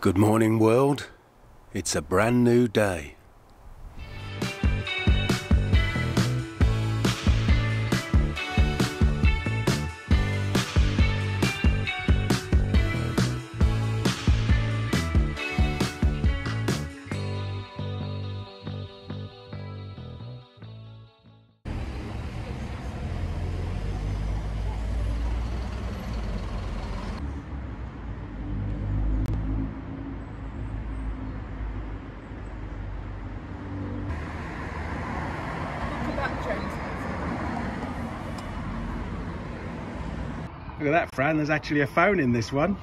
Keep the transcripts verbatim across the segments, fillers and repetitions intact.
Good morning, world. It's a brand new day. Look at that, Fran, there's actually a phone in this one.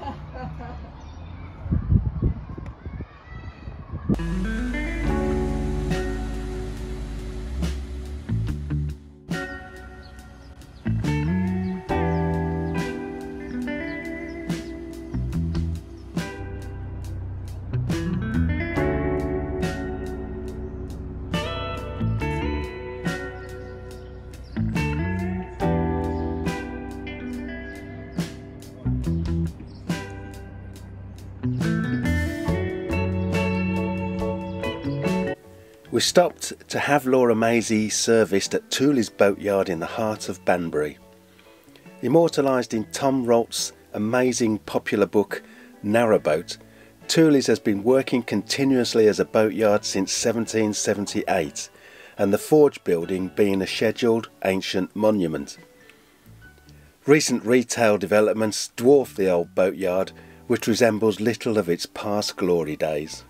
We stopped to have Laura Maisie serviced at Tooley's Boatyard in the heart of Banbury. Immortalised in Tom Rolt's amazing popular book, Narrowboat, Tooley's has been working continuously as a boatyard since seventeen seventy-eight, and the forge building being a scheduled ancient monument. Recent retail developments dwarf the old boatyard, which resembles little of its past glory days.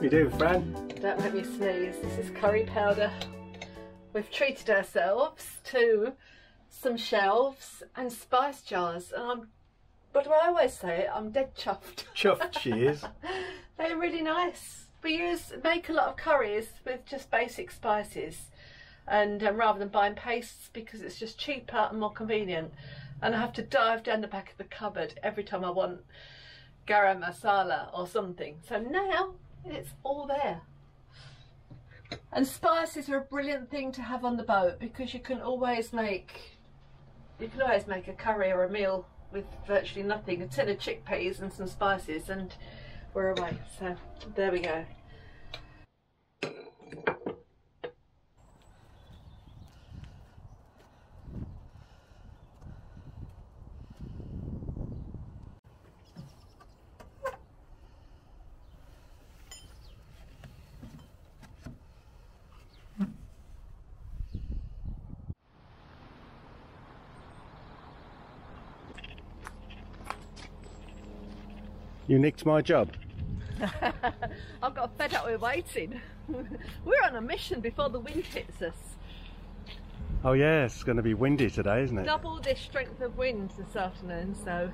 You do, Fran? Don't let me sneeze. This is curry powder. We've treated ourselves to some shelves and spice jars, and I'm, but I always say it, I'm dead chuffed. Chuffed she is. They're really nice. We use make a lot of curries with just basic spices, and um, rather than buying pastes, because it's just cheaper and more convenient. And I have to dive down the back of the cupboard every time I want garam masala or something. So now it's all there. And spices are a brilliant thing to have on the boat, because you can always make you can always make a curry or a meal with virtually nothing, a tin of chickpeas and some spices, and we're away. So there we go. You nicked my job. I've got fed up with waiting. We're on a mission before the wind hits us. Oh yeah, it's going to be windy today, isn't it? Double the strength of wind this afternoon, so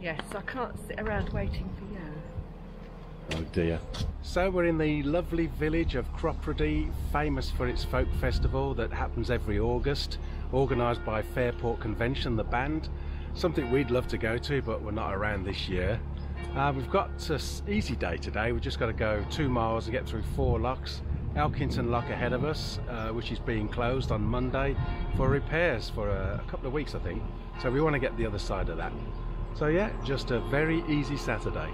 yes, I can't sit around waiting for you. Oh dear. So we're in the lovely village of Cropredy, famous for its folk festival that happens every August, organised by Fairport Convention, the band. Something we'd love to go to, but we're not around this year. Uh, we've got an easy day today. We've just got to go two miles and get through four locks. Elkington Lock ahead of us, uh, which is being closed on Monday for repairs for a, a couple of weeks, I think. So we want to get the other side of that. So yeah, just a very easy Saturday.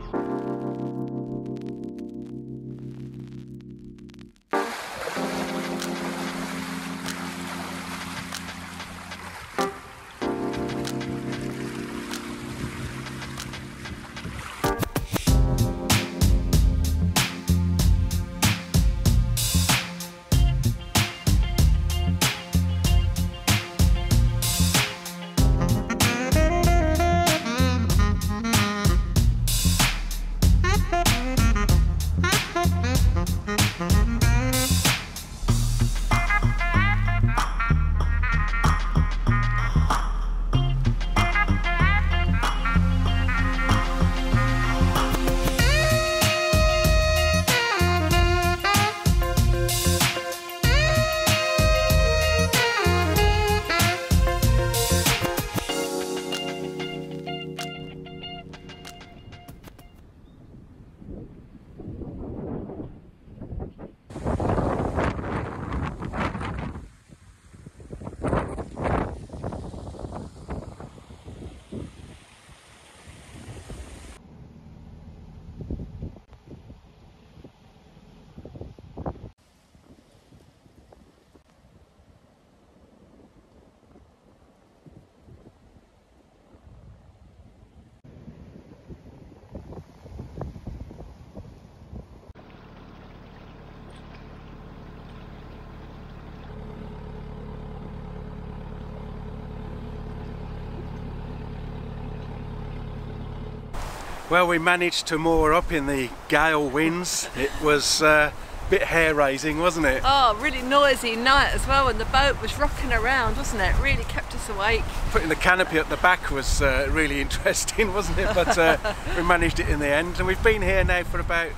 Well, we managed to moor up in the gale winds. It was uh, a bit hair-raising, wasn't it? Oh, really noisy night as well, and the boat was rocking around, wasn't it? Really kept us awake. Putting the canopy at the back was uh, really interesting, wasn't it? But uh, we managed it in the end, and we've been here now for about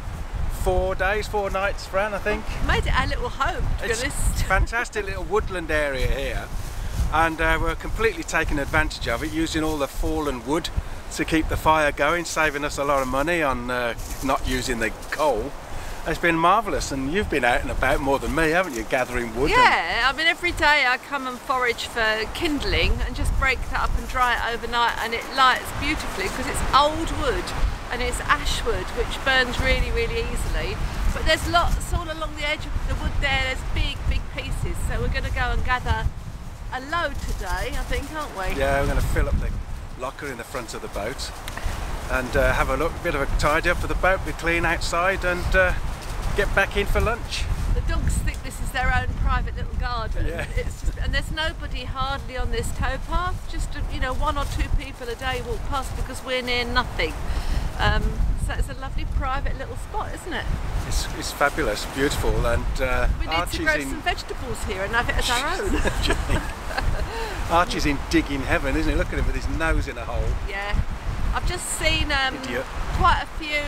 four days, four nights, Fran, I think. We've made it our little home, to be honest. It's a fantastic little woodland area here, and uh, we're completely taking advantage of it, using all the fallen wood to keep the fire going, saving us a lot of money on uh, not using the coal. It's been marvellous, and you've been out and about more than me, haven't you, gathering wood? Yeah, and I mean, every day I come and forage for kindling and just break that up and dry it overnight, and it lights beautifully because it's old wood and it's ash wood, which burns really, really easily. But there's lots all along the edge of the wood there, there's big, big pieces, so we're going to go and gather a load today, I think, aren't we? Yeah, we're going to fill up the locker in the front of the boat and uh, have a look, a bit of a tidy up for the boat, be clean outside, and uh, get back in for lunch. The dogs think this is their own private little garden. Yeah. It's just, and there's nobody hardly on this towpath, just you know one or two people a day walk past because we're near nothing. Um, so it's a lovely private little spot, isn't it? It's, it's fabulous, beautiful, and uh, we need Archie's to grow in... some vegetables here and have it as our own. Do you think? Archie's in digging heaven, isn't he? Look at him with his nose in a hole. Yeah. I've just seen um, quite a few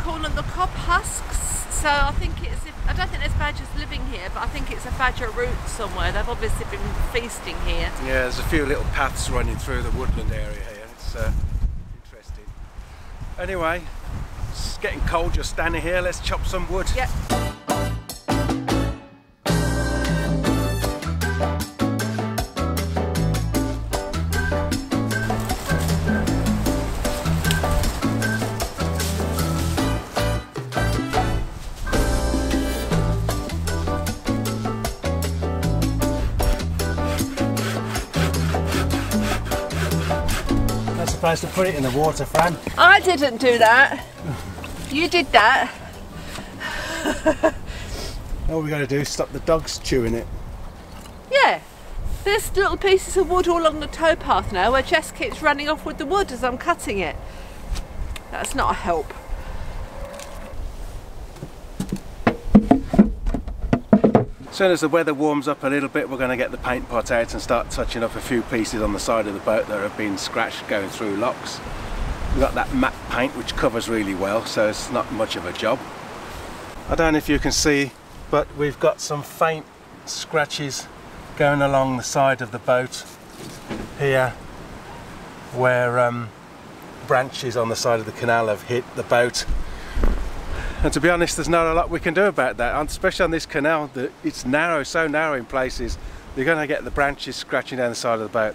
corn on the cob husks, so I think it's, if, I don't think there's badgers living here, but I think it's a badger route somewhere. They've obviously been feasting here. Yeah, there's a few little paths running through the woodland area here. It's uh, interesting. Anyway, it's getting cold just standing here. Let's chop some wood. Yep. Supposed to put it in the water, Fran. I didn't do that. You did that. All we got to do is stop the dogs chewing it. Yeah. There's little pieces of wood all along the towpath now, where Jess keeps running off with the wood as I'm cutting it. That's not a help. As soon as the weather warms up a little bit, we're going to get the paint pot out and start touching up a few pieces on the side of the boat that have been scratched going through locks. We've got that matte paint which covers really well, so it's not much of a job. I don't know if you can see, but we've got some faint scratches going along the side of the boat here, where um, branches on the side of the canal have hit the boat. And to be honest, there's not a lot we can do about that, especially on this canal. That it's narrow, so narrow in places, you're going to get the branches scratching down the side of the boat.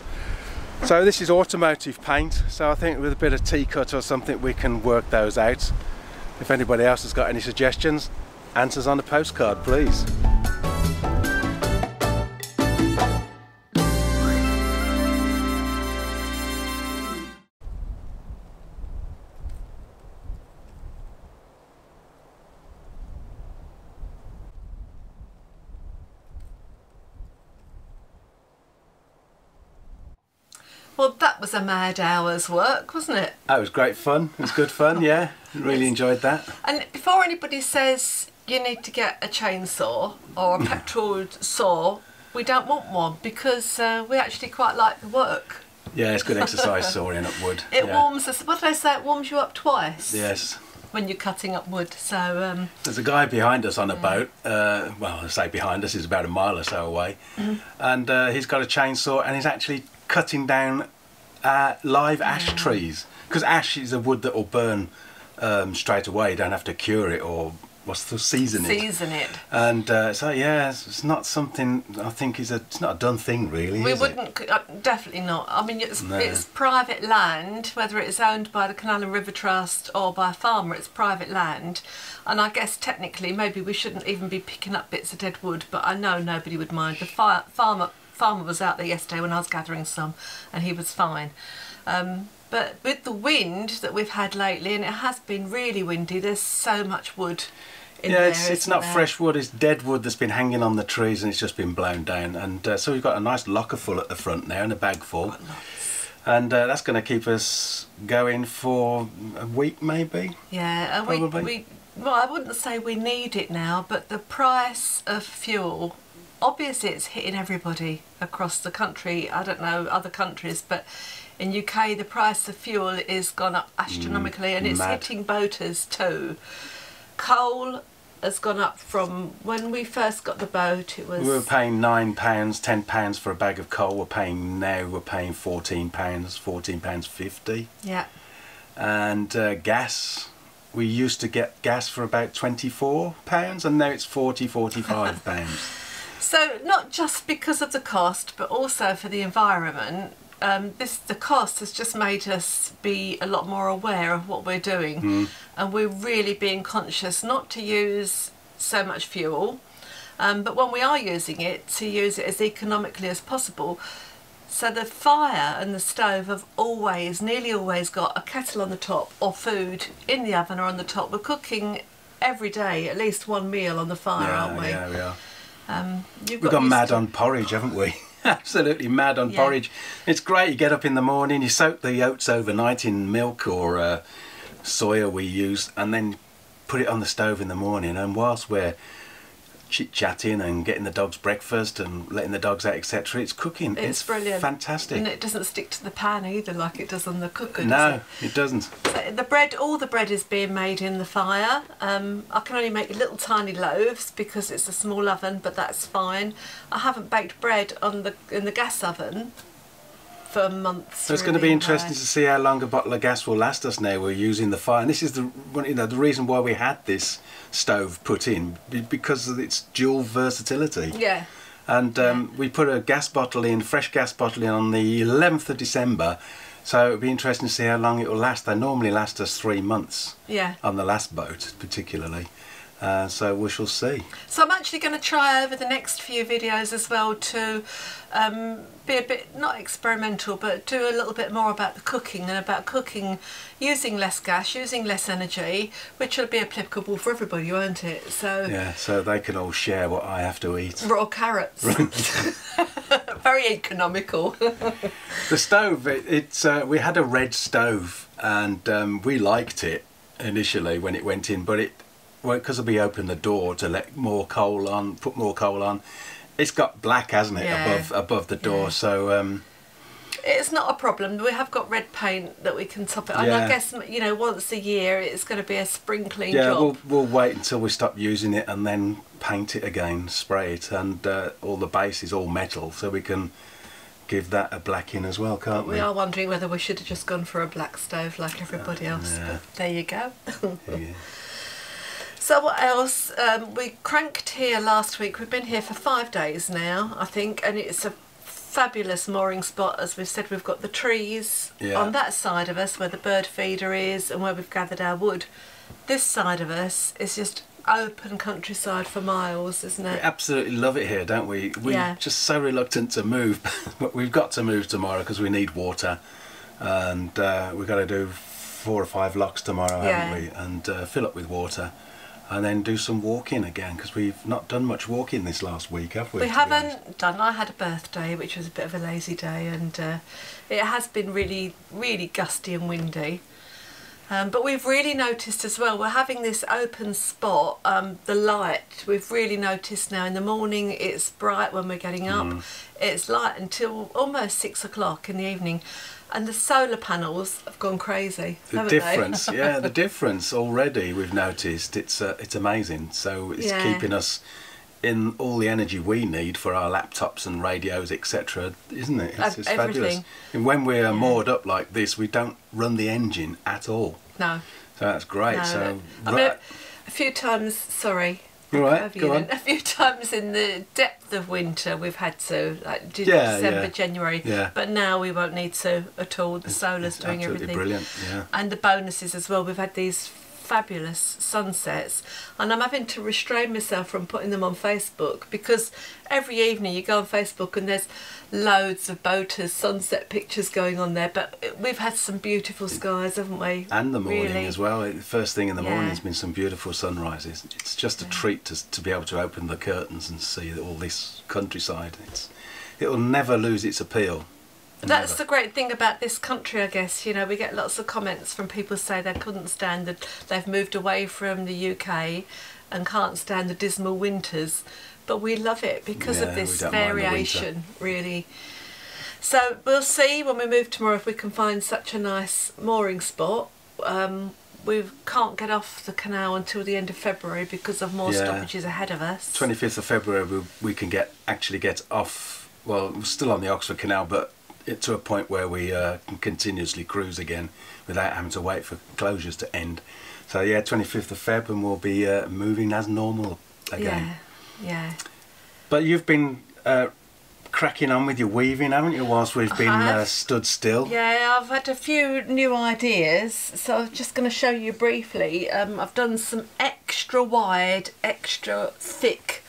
So this is automotive paint, so I think with a bit of T-cut or something we can work those out. If anybody else has got any suggestions, answers on the postcard, please. Well, that was a mad hour's work, wasn't it? That was great fun. It was good fun, yeah. Really enjoyed that. And before anybody says you need to get a chainsaw or a petrol saw, we don't want one, because uh, we actually quite like the work. Yeah, it's good exercise sawing up wood. It yeah. warms us, what did I say, it warms you up twice? Yes. When you're cutting up wood, so... Um, There's a guy behind us on a yeah. boat, uh, well, I say behind us, he's about a mile or so away, mm. and uh, he's got a chainsaw and he's actually cutting down uh, live ash trees, because ash is a wood that will burn um, straight away. You don't have to cure it or what's the season it. Season it. And uh, so yeah, it's, it's not something I think is a. It's not a done thing really. We is wouldn't it? Uh, definitely not. I mean, it's, no. it's private land, whether it's owned by the Canal and River Trust or by a farmer. It's private land, and I guess technically maybe we shouldn't even be picking up bits of dead wood. But I know nobody would mind. The fire, farmer. farmer was out there yesterday when I was gathering some, and he was fine. Um, but with the wind that we've had lately, and it has been really windy, there's so much wood in yeah, there. Yeah, it's, it's not there? fresh wood, it's dead wood that's been hanging on the trees and it's just been blown down. And uh, so we've got a nice locker full at the front now and a bag full. and uh, that's going to keep us going for a week maybe. Yeah, we, we, well, I wouldn't say we need it now, but the price of fuel, obviously it's hitting everybody across the country. I don't know other countries, but in U K the price of fuel is gone up astronomically, mm, and it's mad. Hitting boaters too. Coal has gone up from when we first got the boat. It was, we were paying nine pounds, ten pounds for a bag of coal. We're paying now. We're paying fourteen pounds, fourteen pounds fifty. Yeah. And uh, gas. We used to get gas for about twenty-four pounds, and now it's forty, forty-five pounds. So not just because of the cost, but also for the environment. Um, this the cost has just made us be a lot more aware of what we're doing, mm. and we're really being conscious not to use so much fuel, um, but when we are using it, to use it as economically as possible. So the fire and the stove have always, nearly always got a kettle on the top or food in the oven or on the top. We're cooking every day at least one meal on the fire, yeah, aren't we? Yeah, we are. Um, you've We've got, got mad to... on porridge, haven't we? Absolutely mad on yeah. porridge. It's great. You get up in the morning, you soak the oats overnight in milk or uh, soya we use, and then put it on the stove in the morning, and whilst we're chit-chatting and getting the dogs breakfast and letting the dogs out, etc., it's cooking. It's, it's brilliant, fantastic. And it doesn't stick to the pan either like it does on the cooker. No, does it? It doesn't. So the bread, all the bread is being made in the fire. um, I can only make little tiny loaves because it's a small oven, but that's fine. I haven't baked bread on the in the gas oven for months. So it's really going to be interesting to see how long a bottle of gas will last us now we're using the fire. And this is the, you know, the reason why we had this stove put in, because of its dual versatility. Yeah. And um, yeah. we put a gas bottle in, fresh gas bottle in on the eleventh of December. So it'll be interesting to see how long it will last. They normally last us three months. Yeah. On the last boat particularly. Uh, so we shall see. So I'm actually going to try over the next few videos as well to um, be a bit, not experimental, but do a little bit more about the cooking and about cooking using less gas, using less energy, which will be applicable for everybody, won't it? So yeah, so they can all share what I have to eat. Raw carrots. Very economical. The stove, it, it's uh, we had a red stove, and um, we liked it initially when it went in, but it because well, we opened the door to let more coal on, put more coal on. It's got black, hasn't it, yeah. above above the door, yeah. so... Um, it's not a problem. We have got red paint that we can top it on. Yeah. I guess, you know, once a year it's going to be a spring clean yeah, job. Yeah, we'll, we'll wait until we stop using it and then paint it again, spray it, and uh, all the base is all metal, so we can give that a blacking as well, can't we? We are wondering whether we should have just gone for a black stove like everybody uh, else, yeah. but there you go. yeah. So what else? Um, we cranked here last week. We've been here for five days now, I think, and it's a fabulous mooring spot. As we've said, we've got the trees yeah. on that side of us where the bird feeder is and where we've gathered our wood. This side of us is just open countryside for miles, isn't it? We absolutely love it here, don't we? We're yeah. just so reluctant to move, but we've got to move tomorrow because we need water, and uh, we've got to do four or five locks tomorrow, yeah. haven't we? And uh, fill up with water. And then do some walking again, because we've not done much walking this last week, have we? We haven't done. I had a birthday, which was a bit of a lazy day, and uh, it has been really, really gusty and windy. Um, but we've really noticed as well, we're having this open spot, um, the light, we've really noticed now in the morning it's bright when we're getting up, mm. it's light until almost six o'clock in the evening, and the solar panels have gone crazy, The difference, they? yeah, the difference already we've noticed, it's, uh, it's amazing, so it's yeah. keeping us in all the energy we need for our laptops and radios, et cetera, isn't it? It's just fabulous. And when we're yeah. moored up like this, we don't run the engine at all. No. So that's great. No, so no. Right. I mean, a few times, sorry. All right, go on. A few times in the depth of winter we've had to, like yeah, December, yeah. January, yeah. but now we won't need to at all. The it's, solar's it's doing everything. Brilliant, yeah. And the bonuses as well. We've had these fabulous sunsets, and I'm having to restrain myself from putting them on Facebook, because every evening you go on Facebook and there's loads of boaters' sunset pictures going on there, but we've had some beautiful skies, haven't we? And the morning really. as well. First thing in the yeah. morning has been some beautiful sunrises. It's just a yeah. treat to, to be able to open the curtains and see all this countryside. It's, it'll never lose its appeal. That's the great thing about this country, I guess. You know, we get lots of comments from people say they couldn't stand that they've moved away from the U K and can't stand the dismal winters, but we love it because yeah, of this variation, really. So we'll see when we move tomorrow if we can find such a nice mooring spot. Um, we can't get off the canal until the end of February because of more yeah. stoppages ahead of us. twenty-fifth of February we, we can get actually get off, well, we're still on the Oxford Canal, but it, to a point where we uh, can continuously cruise again without having to wait for closures to end. So yeah, twenty-fifth of Feb and we'll be uh, moving as normal again. Yeah, yeah. But you've been uh, cracking on with your weaving, haven't you, whilst we've been uh, stood still? Yeah, I've had a few new ideas, so I'm just going to show you briefly. Um, I've done some extra wide, extra thick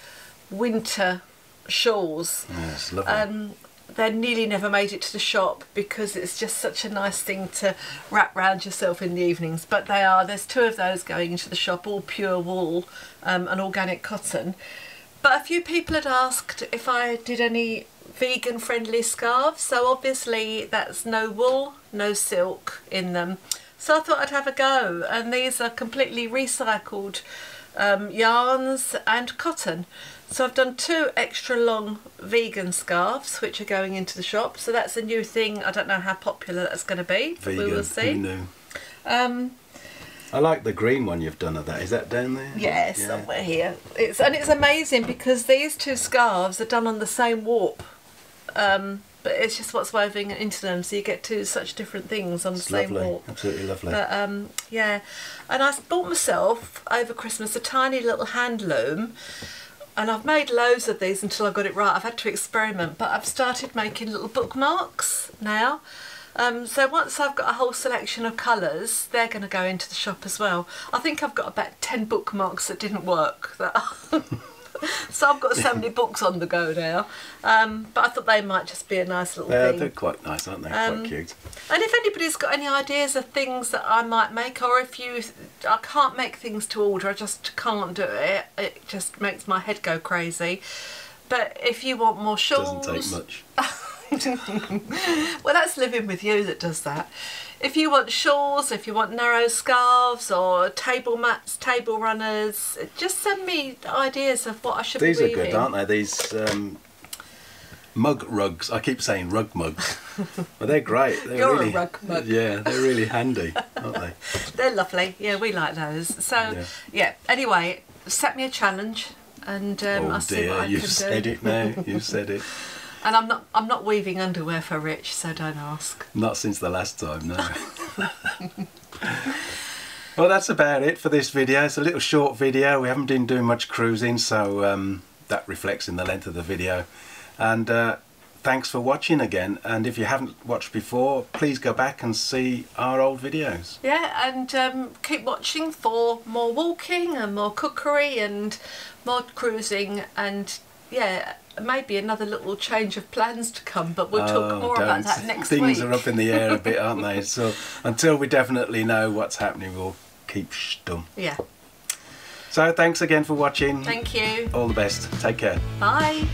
winter shawls. Yes, lovely. Um, they nearly never made it to the shop because it's just such a nice thing to wrap round yourself in the evenings, but they are, there's two of those going into the shop, all pure wool um, and organic cotton. But a few people had asked if I did any vegan friendly scarves, so obviously that's no wool, no silk in them, so I thought I'd have a go. And these are completely recycled um, yarns and cotton. So I've done two extra long vegan scarves which are going into the shop, so that's a new thing. I don't know how popular that's going to be, but vegan, we will see. Who knew? Um, I like the green one you've done of that. Is that down there? Yeah, yeah, somewhere here. It's, and it's amazing because these two scarves are done on the same warp, um, but it's just what's woven into them, so you get two such different things on the it's same lovely. warp. Absolutely lovely. But, um, yeah, and I bought myself over Christmas a tiny little hand loom. And I've made loads of these until I got it right. I've had to experiment, but I've started making little bookmarks now. Um, so once I've got a whole selection of colours, they're going to go into the shop as well. I think I've got about ten bookmarks that didn't work. That so I've got so many books on the go now. Um, but I thought they might just be a nice little yeah, thing. They're quite nice, aren't they? Um, quite cute. And if anybody's got any ideas of things that I might make, or if you... I can't make things to order, I just can't do it. It just makes my head go crazy. But if you want more shawls... It doesn't take much. Well, that's living with you that does that. If you want shawls, if you want narrow scarves or table mats, table runners, just send me ideas of what I should These be weaving. These are good, aren't they? These um, mug rugs. I keep saying rug mugs, but they're great. They're You're really, a rug mug. Yeah, they're really handy, aren't they? They're lovely. Yeah, we like those. So, yeah, yeah. Anyway, set me a challenge and um, oh I'll dear, see what I can do. Oh dear, you've said it now. You've said it. And I'm not, I'm not weaving underwear for Rich, so don't ask. Not since the last time, no. Well, that's about it for this video. It's a little short video. We haven't been doing much cruising, so um, that reflects in the length of the video. And uh, thanks for watching again. And if you haven't watched before, please go back and see our old videos. Yeah, and um, keep watching for more walking and more cookery and more cruising and, yeah... Maybe another little change of plans to come, but we'll talk oh, more don't. about that next Things week. Things are up in the air a bit, aren't they? So until we definitely know what's happening, we'll keep stum. Yeah. So thanks again for watching. Thank you. All the best. Take care. Bye.